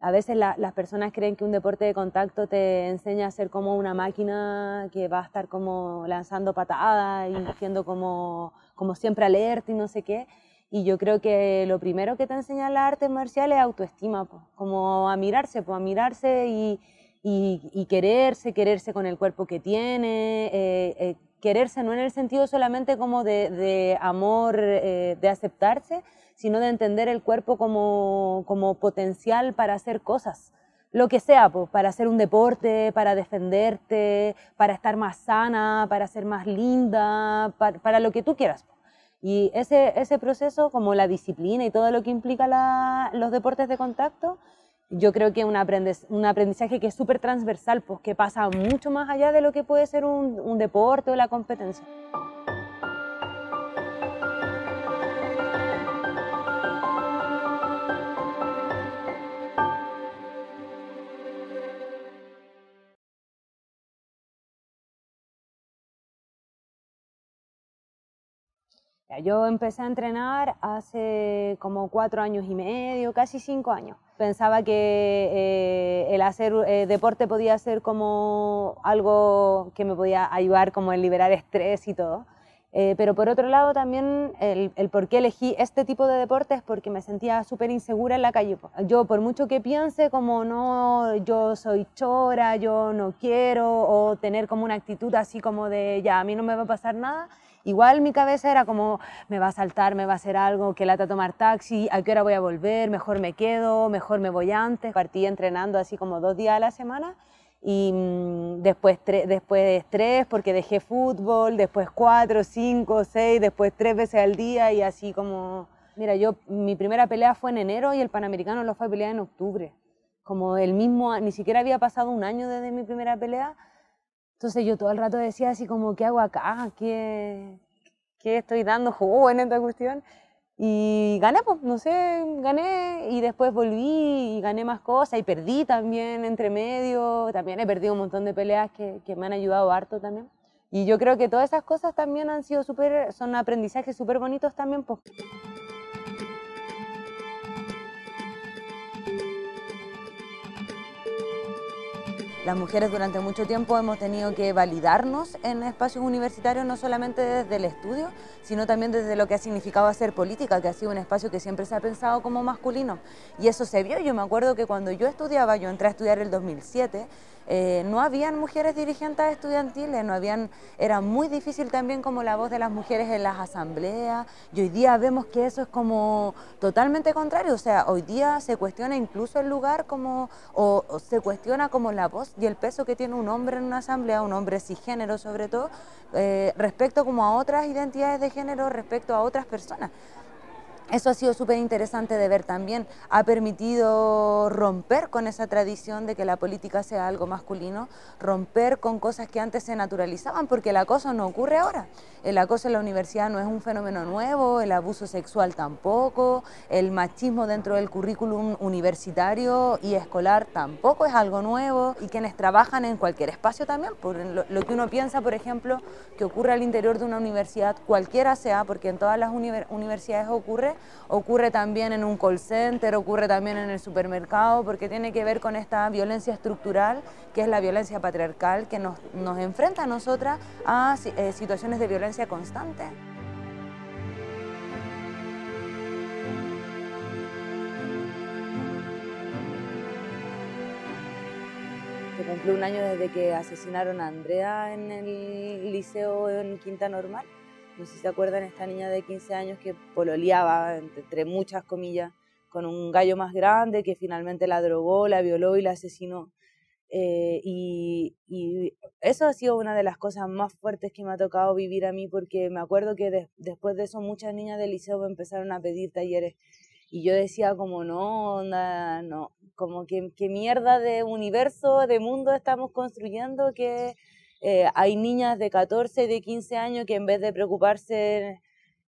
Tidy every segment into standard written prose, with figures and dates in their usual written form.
A veces las personas creen que un deporte de contacto te enseña a ser como una máquina que va a estar como lanzando patadas y siendo como siempre alerta y no sé qué. Y yo creo que lo primero que te enseña la arte marcial es autoestima, pues, como a mirarse y quererse con el cuerpo que tiene, quererse no en el sentido solamente como de amor, de aceptarse, sino de entender el cuerpo como potencial para hacer cosas, lo que sea, pues, para hacer un deporte, para defenderte, para estar más sana, para ser más linda, para lo que tú quieras. Y ese proceso, como la disciplina y todo lo que implica los deportes de contacto, yo creo que es un aprendizaje que es súper transversal, pues, que pasa mucho más allá de lo que puede ser un deporte o la competencia. Yo empecé a entrenar hace como 4 años y medio, casi 5 años. Pensaba que el hacer deporte podía ser como algo que me podía ayudar como en liberar estrés y todo. Pero por otro lado también el por qué elegí este tipo de deporte es porque me sentía súper insegura en la calle. Yo por mucho que piense como no, yo soy chora, yo no quiero, o tener como una actitud así como de ya, a mí no me va a pasar nada, igual mi cabeza era como me va a saltar, me va a hacer algo, qué lata tomar taxi, a qué hora voy a volver, mejor me quedo, mejor me voy antes. Partí entrenando así como 2 días a la semana. Y después 3 porque dejé fútbol, después 4, 5, 6, después 3 veces al día y así como... Mira, mi primera pelea fue en enero y el Panamericano lo fue a pelear en octubre. Como el mismo, ni siquiera había pasado un año desde mi primera pelea. Entonces yo todo el rato decía así como, ¿qué hago acá? ¿Qué estoy dando jugo en esta cuestión? Y gané, pues, no sé, gané y después volví y gané más cosas y perdí también entre medio. También he perdido un montón de peleas que me han ayudado harto también. Y yo creo que todas esas cosas también han sido son aprendizajes súper bonitos también, pues. Las mujeres durante mucho tiempo hemos tenido que validarnos en espacios universitarios, no solamente desde el estudio, sino también desde lo que ha significado hacer política, que ha sido un espacio que siempre se ha pensado como masculino. Y eso se vio. Yo me acuerdo que cuando yo estudiaba, yo entré a estudiar el 2007, no habían mujeres dirigentes estudiantiles, era muy difícil también como la voz de las mujeres en las asambleas, y hoy día vemos que eso es como totalmente contrario. O sea, hoy día se cuestiona incluso el lugar como, o se cuestiona como la voz y el peso que tiene un hombre en una asamblea, un hombre cisgénero sobre todo, respecto como a otras identidades de género, respecto a otras personas. Eso ha sido súper interesante de ver también. Ha permitido romper con esa tradición de que la política sea algo masculino, romper con cosas que antes se naturalizaban, porque el acoso no ocurre ahora. El acoso en la universidad no es un fenómeno nuevo, el abuso sexual tampoco, el machismo dentro del currículum universitario y escolar tampoco es algo nuevo. Y quienes trabajan en cualquier espacio también, por lo que uno piensa, por ejemplo, que ocurre al interior de una universidad, cualquiera sea, porque en todas las universidades ocurre también en un call center, ocurre también en el supermercado, porque tiene que ver con esta violencia estructural, que es la violencia patriarcal, que nos enfrenta a nosotras a situaciones de violencia constante. Se cumplió un año desde que asesinaron a Andrea en el liceo en Quinta Normal. No sé si se acuerdan, esta niña de 15 años que pololeaba, entre muchas comillas, con un gallo más grande que finalmente la drogó, la violó y la asesinó. Y eso ha sido una de las cosas más fuertes que me ha tocado vivir a mí, porque me acuerdo que después de eso muchas niñas del liceo me empezaron a pedir talleres. Y yo decía como no, nada, no, como que qué mierda de universo, de mundo estamos construyendo que... hay niñas de 14, de 15 años que en vez de preocuparse,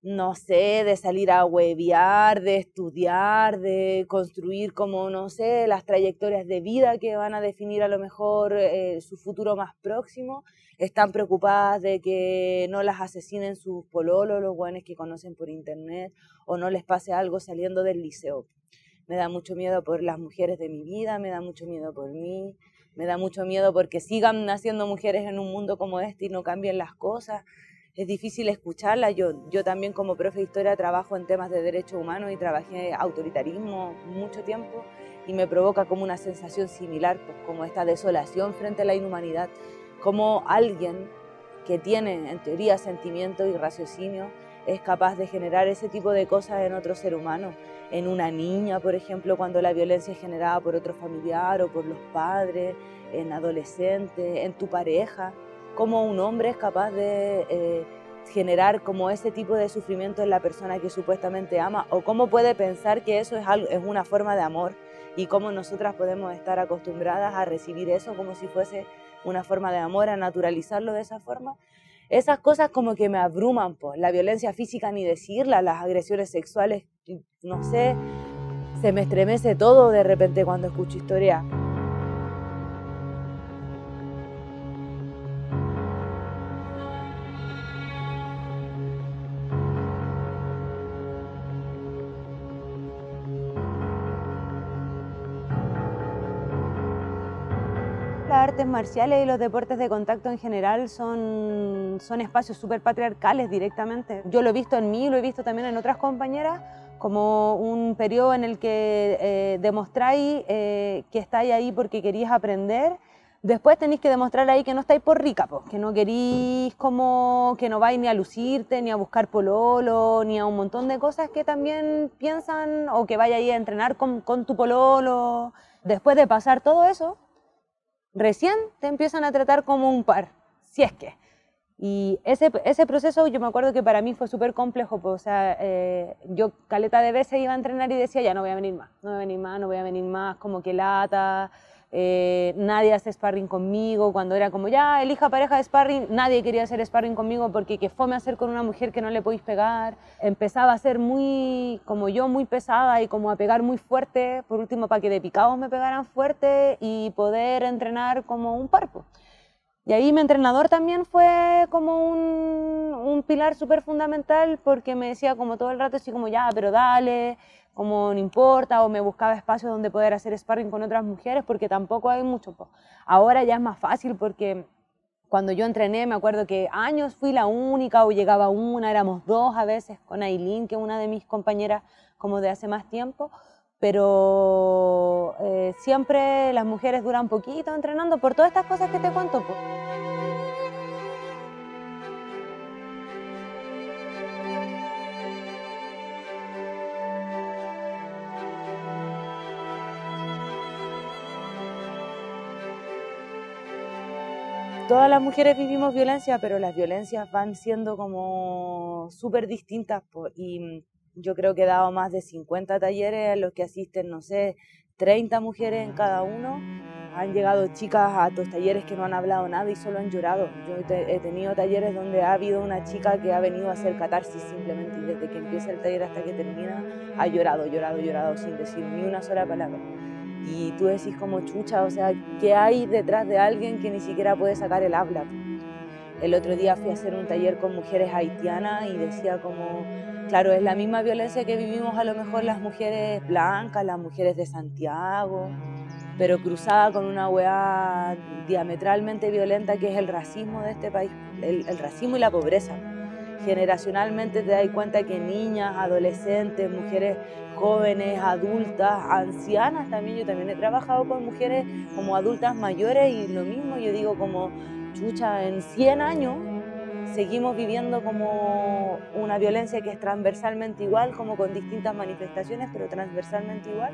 no sé, de salir a huevear, de estudiar, de construir como, no sé, las trayectorias de vida que van a definir a lo mejor su futuro más próximo, están preocupadas de que no las asesinen sus pololos, los guanes que conocen por internet, o no les pase algo saliendo del liceo. me da mucho miedo por las mujeres de mi vida, me da mucho miedo por mí, me da mucho miedo porque sigan naciendo mujeres en un mundo como este y no cambien las cosas. Es difícil escucharla. Yo también como profe de historia trabajo en temas de derechos humanos y trabajé autoritarismo mucho tiempo y me provoca como una sensación similar, pues, como esta desolación frente a la inhumanidad, como alguien que tiene en teoría sentimientos y raciocinio es capaz de generar ese tipo de cosas en otro ser humano, en una niña, por ejemplo, cuando la violencia es generada por otro familiar o por los padres, en adolescentes, en tu pareja. Cómo un hombre es capaz de generar como ese tipo de sufrimiento en la persona que supuestamente ama, o cómo puede pensar que eso es una forma de amor y cómo nosotras podemos estar acostumbradas a recibir eso como si fuese una forma de amor, a naturalizarlo de esa forma. Esas cosas como que me abruman, pues. La violencia física ni decirla, las agresiones sexuales, no sé, se me estremece todo de repente cuando escucho historia. Las artes marciales y los deportes de contacto en general son espacios súper patriarcales directamente. Yo lo he visto en mí, lo he visto también en otras compañeras, como un periodo en el que demostráis que estáis ahí porque queréis aprender. Después tenéis que demostrar ahí que no estáis por rica, pues, que no querís, como que no vais ni a lucirte, ni a buscar pololo, ni a un montón de cosas que también piensan, o que vayas ahí a entrenar con tu pololo. Después de pasar todo eso, recién te empiezan a tratar como un par, si es que. Y ese proceso yo me acuerdo que para mí fue súper complejo, pues, o sea, yo caleta de veces iba a entrenar y decía, ya no voy a venir más, no voy a venir más, no voy a venir más, como que lata, nadie hace sparring conmigo, cuando era como, ya, elija pareja de sparring, nadie quería hacer sparring conmigo porque qué fome hacer con una mujer que no le podéis pegar. Empezaba a ser muy, como yo, muy pesada y como a pegar muy fuerte, por último, para que de picados me pegaran fuerte y poder entrenar como un parpo. Y ahí mi entrenador también fue como un pilar súper fundamental, porque me decía como todo el rato así como, ya, pero dale, como no importa, o me buscaba espacios donde poder hacer sparring con otras mujeres, porque tampoco hay mucho. Ahora ya es más fácil, porque cuando yo entrené me acuerdo que años fui la única o llegaba una, éramos dos a veces con Aileen, que es una de mis compañeras como de hace más tiempo, pero siempre las mujeres duran poquito entrenando por todas estas cosas que te cuento, pues. Todas las mujeres vivimos violencia, pero las violencias van siendo como súper distintas, pues, y yo creo que he dado más de 50 talleres a los que asisten, no sé, 30 mujeres en cada uno. Han llegado chicas a tus talleres que no han hablado nada y solo han llorado. Yo he tenido talleres donde ha habido una chica que ha venido a hacer catarsis simplemente, y desde que empieza el taller hasta que termina ha llorado, llorado, llorado sin decir ni una sola palabra. Y tú decís como, chucha, o sea, ¿qué hay detrás de alguien que ni siquiera puede sacar el habla? El otro día fui a hacer un taller con mujeres haitianas y decía como, claro, es la misma violencia que vivimos a lo mejor las mujeres blancas, las mujeres de Santiago, pero cruzada con una weá diametralmente violenta que es el racismo de este país, el racismo y la pobreza. Generacionalmente te das cuenta que niñas, adolescentes, mujeres jóvenes, adultas, ancianas también. Yo también he trabajado con mujeres como adultas mayores y lo mismo, yo digo como, chucha, en 100 años seguimos viviendo como una violencia que es transversalmente igual, como con distintas manifestaciones, pero transversalmente igual.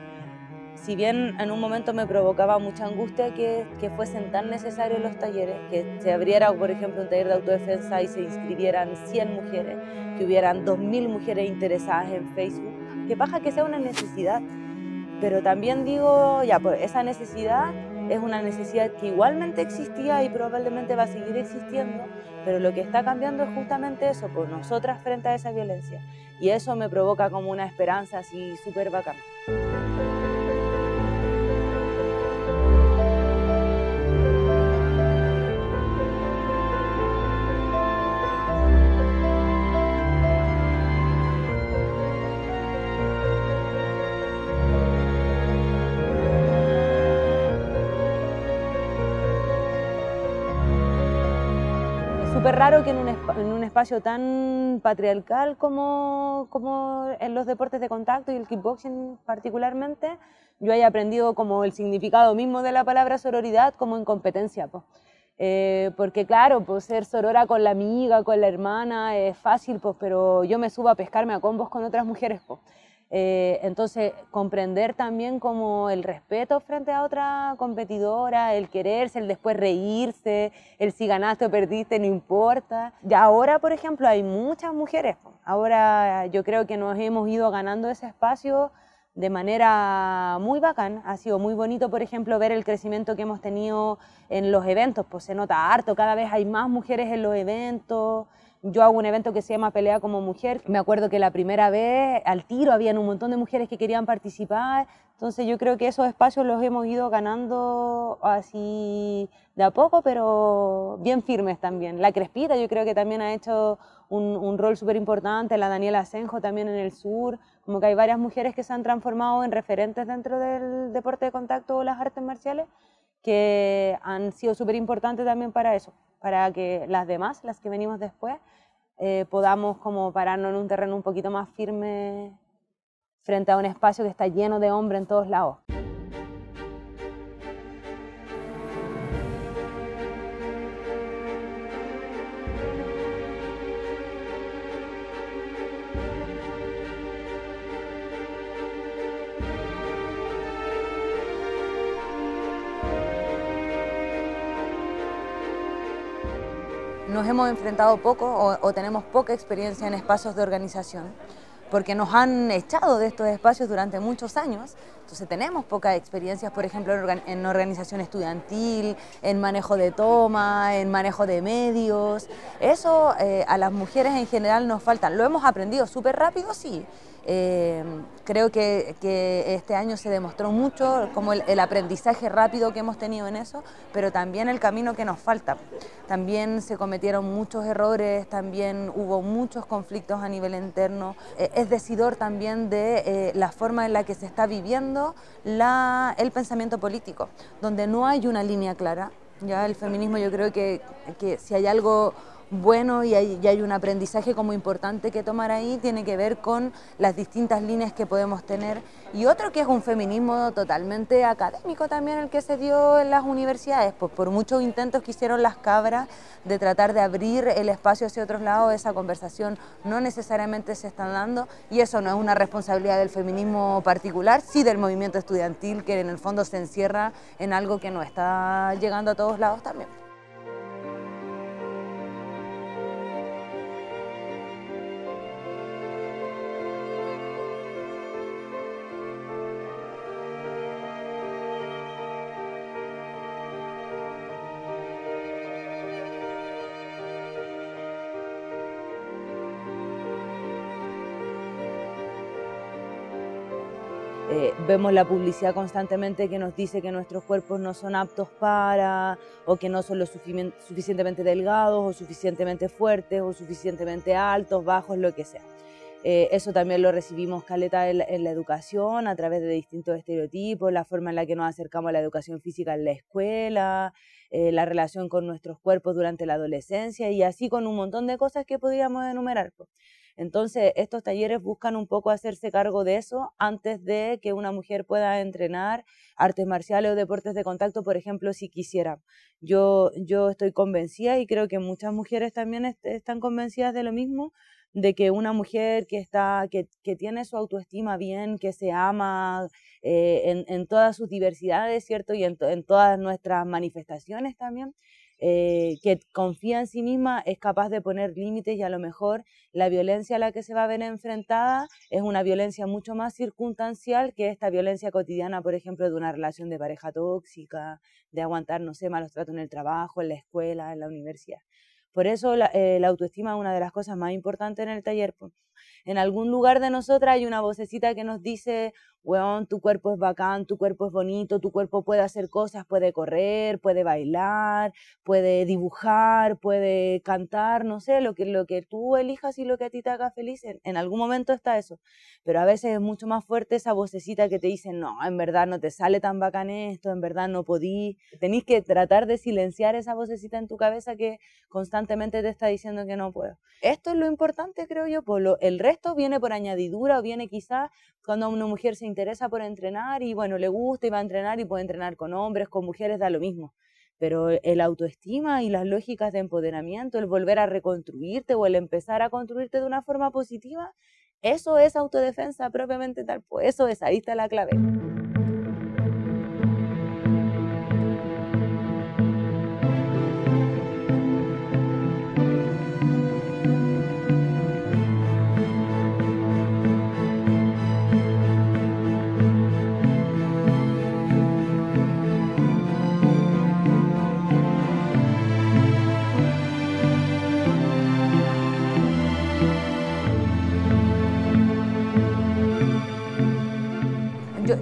Si bien en un momento me provocaba mucha angustia que fuesen tan necesarios los talleres, que se abriera, por ejemplo, un taller de autodefensa y se inscribieran 100 mujeres, que hubieran 2000 mujeres interesadas en Facebook, que paja que sea una necesidad. Pero también digo, ya, pues esa necesidad es una necesidad que igualmente existía y probablemente va a seguir existiendo, pero lo que está cambiando es justamente eso, por nosotras frente a esa violencia. Y eso me provoca como una esperanza así súper bacana. súper raro que en un espacio tan patriarcal como en los deportes de contacto y el kickboxing particularmente, yo haya aprendido como el significado mismo de la palabra sororidad como en competencia, pues. Porque claro, pues, ser sorora con la amiga, con la hermana es fácil, pues, pero yo me subo a pescarme a combos con otras mujeres, pues. Entonces, comprender también como el respeto frente a otra competidora, el quererse, el después reírse, el si ganaste o perdiste, no importa. Y ahora, por ejemplo, hay muchas mujeres. Ahora yo creo que nos hemos ido ganando ese espacio de manera muy bacán. Ha sido muy bonito, por ejemplo, ver el crecimiento que hemos tenido en los eventos. Pues se nota harto, cada vez hay más mujeres en los eventos. Yo hago un evento que se llama Pelea como Mujer. Me acuerdo que la primera vez al tiro habían un montón de mujeres que querían participar. Entonces yo creo que esos espacios los hemos ido ganando así de a poco, pero bien firmes también. La Crespita yo creo que también ha hecho un rol súper importante. La Daniela Asenjo también en el sur. Como que hay varias mujeres que se han transformado en referentes dentro del deporte de contacto o las artes marciales que han sido súper importantes también para eso, para que las demás, las que venimos después, podamos como pararnos en un terreno un poquito más firme frente a un espacio que está lleno de hombres en todos lados. Nos hemos enfrentado poco o tenemos poca experiencia en espacios de organización porque nos han echado de estos espacios durante muchos años, entonces tenemos poca experiencia, por ejemplo, en organización estudiantil, en manejo de toma, en manejo de medios. Eso a las mujeres en general nos falta. Lo hemos aprendido súper rápido, sí. Creo que este año se demostró mucho como el aprendizaje rápido que hemos tenido en eso, pero también el camino que nos falta. También se cometieron muchos errores, también hubo muchos conflictos a nivel interno. Es decidor también de la forma en la que se está viviendo el pensamiento político, donde no hay una línea clara. Ya el feminismo, yo creo que si hay algo bueno y hay un aprendizaje como importante que tomar ahí, tiene que ver con las distintas líneas que podemos tener. Y otro que es un feminismo totalmente académico también, el que se dio en las universidades, pues por muchos intentos que hicieron las cabras de tratar de abrir el espacio hacia otros lados, esa conversación no necesariamente se está dando, y eso no es una responsabilidad del feminismo particular, sí del movimiento estudiantil, que en el fondo se encierra en algo que no está llegando a todos lados también. Vemos la publicidad constantemente que nos dice que nuestros cuerpos no son aptos para, o que no son lo suficientemente delgados, o suficientemente fuertes, o suficientemente altos, bajos, lo que sea. Eso también lo recibimos caleta en la educación, a través de distintos estereotipos, la forma en la que nos acercamos a la educación física en la escuela, la relación con nuestros cuerpos durante la adolescencia, y así con un montón de cosas que podríamos enumerar. Entonces, estos talleres buscan un poco hacerse cargo de eso antes de que una mujer pueda entrenar artes marciales o deportes de contacto, por ejemplo, si quisiera. Yo estoy convencida, y creo que muchas mujeres también están convencidas de lo mismo, de que una mujer que tiene su autoestima bien, que se ama en todas sus diversidades, ¿cierto? Y en todas nuestras manifestaciones también, que confía en sí misma, es capaz de poner límites, y a lo mejor la violencia a la que se va a ver enfrentada es una violencia mucho más circunstancial que esta violencia cotidiana, por ejemplo, de una relación de pareja tóxica, de aguantar, no sé, malos tratos en el trabajo, en la escuela, en la universidad. Por eso la autoestima es una de las cosas más importantes en el taller. En algún lugar de nosotras hay una vocecita que nos dice, weón, tu cuerpo es bacán, tu cuerpo es bonito, tu cuerpo puede hacer cosas, puede correr, puede bailar, puede dibujar, puede cantar, no sé, lo que tú elijas y lo que a ti te haga feliz. En algún momento está eso, pero a veces es mucho más fuerte esa vocecita que te dice, no, en verdad no te sale tan bacán esto, en verdad no podí. Tenés que tratar de silenciar esa vocecita en tu cabeza que constantemente te está diciendo que no puedo. Esto es lo importante, creo yo, por el resto viene por añadidura o viene quizás cuando una mujer se interesa por entrenar y bueno, le gusta y va a entrenar y puede entrenar con hombres, con mujeres, da lo mismo. Pero el autoestima y las lógicas de empoderamiento, el volver a reconstruirte o el empezar a construirte de una forma positiva, eso es autodefensa propiamente tal, pues eso es, ahí está la clave.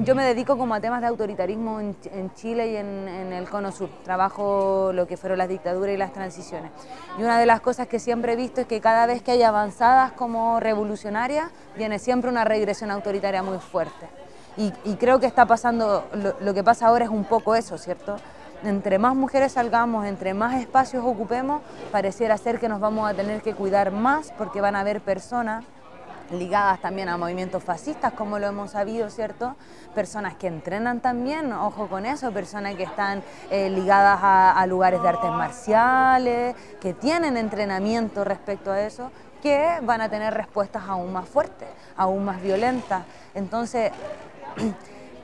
Yo me dedico como a temas de autoritarismo en Chile y en el Cono Sur. Trabajo lo que fueron las dictaduras y las transiciones. Y una de las cosas que siempre he visto es que cada vez que hay avanzadas como revolucionarias, viene siempre una regresión autoritaria muy fuerte. Y creo que está pasando, lo que pasa ahora es un poco eso, ¿cierto? Entre más mujeres salgamos, entre más espacios ocupemos, pareciera ser que nos vamos a tener que cuidar más porque van a haber personas ligadas también a movimientos fascistas, como lo hemos sabido, ¿cierto? Personas que entrenan también, ojo con eso, personas que están ligadas a lugares de artes marciales, que tienen entrenamiento respecto a eso, que van a tener respuestas aún más fuertes, aún más violentas. Entonces,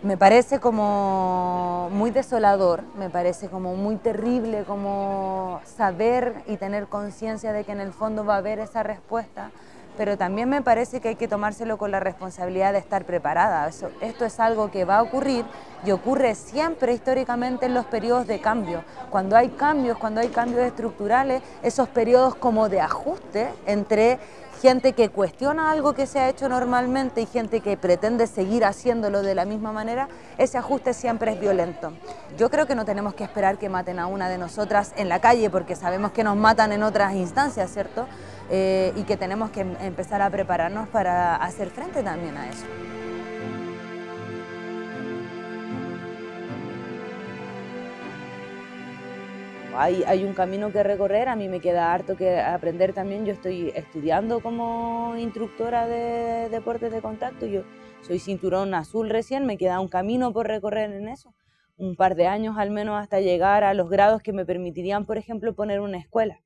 me parece como muy desolador, me parece como muy terrible, como saber y tener conciencia de que en el fondo va a haber esa respuesta, pero también me parece que hay que tomárselo con la responsabilidad de estar preparada. Esto es algo que va a ocurrir y ocurre siempre históricamente en los periodos de cambio. Cuando hay cambios estructurales, esos periodos como de ajuste entre gente que cuestiona algo que se ha hecho normalmente y gente que pretende seguir haciéndolo de la misma manera, ese ajuste siempre es violento. Yo creo que no tenemos que esperar que maten a una de nosotras en la calle porque sabemos que nos matan en otras instancias, ¿cierto? Y que tenemos que empezar a prepararnos para hacer frente también a eso. Hay un camino que recorrer, a mí me queda harto que aprender también. Yo estoy estudiando como instructora de deportes de contacto, yo soy cinturón azul recién, me queda un camino por recorrer en eso, un par de años al menos hasta llegar a los grados que me permitirían, por ejemplo, poner una escuela.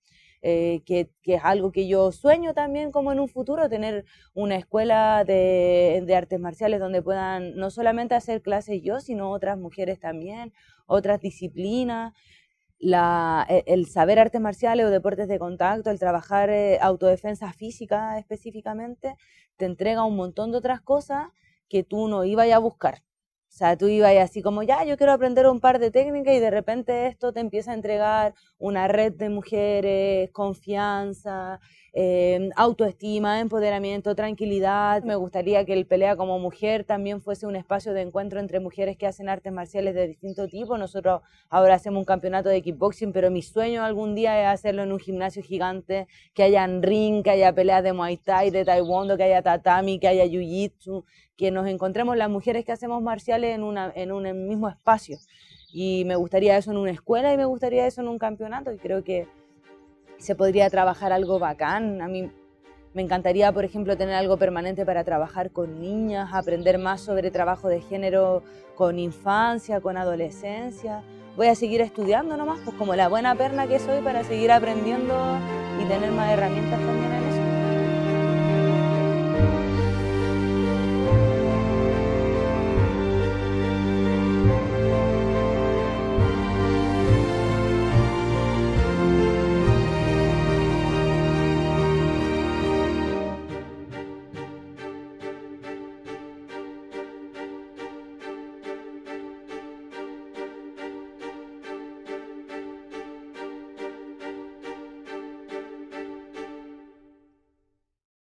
Que es algo que yo sueño también como en un futuro, tener una escuela de artes marciales donde puedan no solamente hacer clases yo, sino otras mujeres también, otras disciplinas. El saber artes marciales o deportes de contacto, el trabajar autodefensa física específicamente, te entrega un montón de otras cosas que tú no ibas a buscar. O sea, tú ibas así como, ya, yo quiero aprender un par de técnicas y de repente esto te empieza a entregar una red de mujeres, confianza, autoestima, empoderamiento, tranquilidad. Me gustaría que el Pelea como Mujer también fuese un espacio de encuentro entre mujeres que hacen artes marciales de distinto tipo. Nosotros ahora hacemos un campeonato de kickboxing, pero mi sueño algún día es hacerlo en un gimnasio gigante, que haya ring, que haya peleas de Muay Thai, de Taekwondo, que haya tatami, que haya jiu-jitsu, que nos encontremos las mujeres que hacemos marciales en un mismo espacio. Y me gustaría eso en una escuela y me gustaría eso en un campeonato y creo que se podría trabajar algo bacán. A mí me encantaría, por ejemplo, tener algo permanente para trabajar con niñas, aprender más sobre trabajo de género con infancia, con adolescencia. Voy a seguir estudiando nomás, pues como la buena perna que soy, para seguir aprendiendo y tener más herramientas también.